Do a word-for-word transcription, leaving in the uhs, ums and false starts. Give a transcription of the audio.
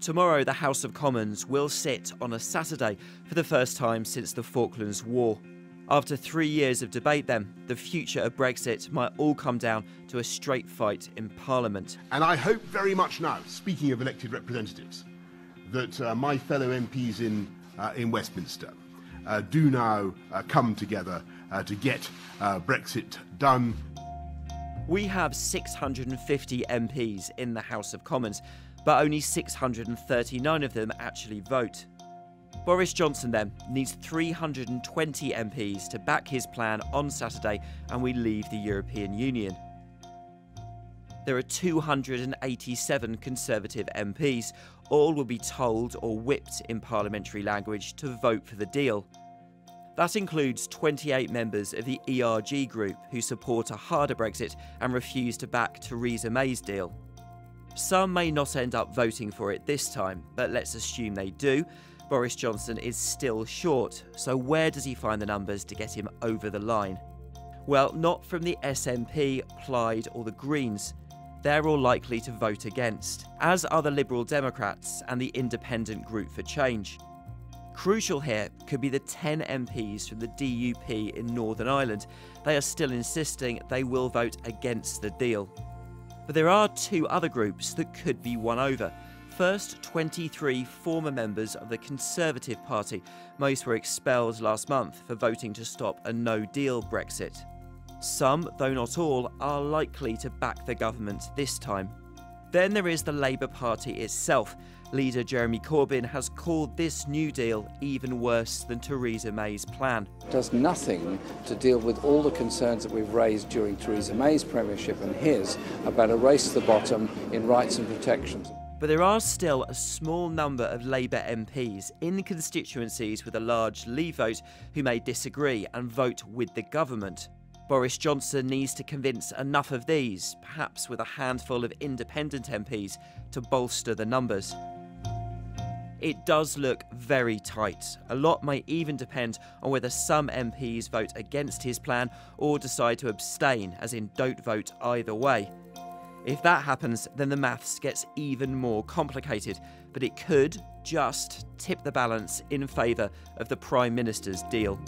Tomorrow, the House of Commons will sit on a Saturday for the first time since the Falklands War. After three years of debate then, the future of Brexit might all come down to a straight fight in Parliament. And I hope very much now, speaking of elected representatives, that uh, my fellow M Ps in, uh, in Westminster uh, do now uh, come together uh, to get uh, Brexit done. We have six hundred fifty M Ps in the House of Commons, but only six hundred thirty-nine of them actually vote. Boris Johnson, then, needs three hundred twenty M Ps to back his plan on Saturday and we leave the European Union. There are two hundred eighty-seven Conservative M Ps. All will be told or whipped in parliamentary language to vote for the deal. That includes twenty-eight members of the E R G group who support a harder Brexit and refuse to back Theresa May's deal. Some may not end up voting for it this time, but let's assume they do. Boris Johnson is still short, so where does he find the numbers to get him over the line? Well, not from the S N P, Plaid or the Greens. They're all likely to vote against, as are the Liberal Democrats and the Independent Group for Change. Crucial here could be the ten M Ps from the D U P in Northern Ireland. They are still insisting they will vote against the deal. But there are two other groups that could be won over. First, twenty-three former members of the Conservative Party. Most were expelled last month for voting to stop a no-deal Brexit. Some, though not all, are likely to back the government this time. Then there is the Labour Party itself. Leader Jeremy Corbyn has called this New Deal even worse than Theresa May's plan. It does nothing to deal with all the concerns that we've raised during Theresa May's premiership and his about a race to the bottom in rights and protections. But there are still a small number of Labour M Ps in constituencies with a large Leave vote who may disagree and vote with the government. Boris Johnson needs to convince enough of these, perhaps with a handful of independent M Ps, to bolster the numbers. It does look very tight. A lot may even depend on whether some M Ps vote against his plan or decide to abstain, as in don't vote either way. If that happens, then the maths gets even more complicated, but it could just tip the balance in favour of the Prime Minister's deal.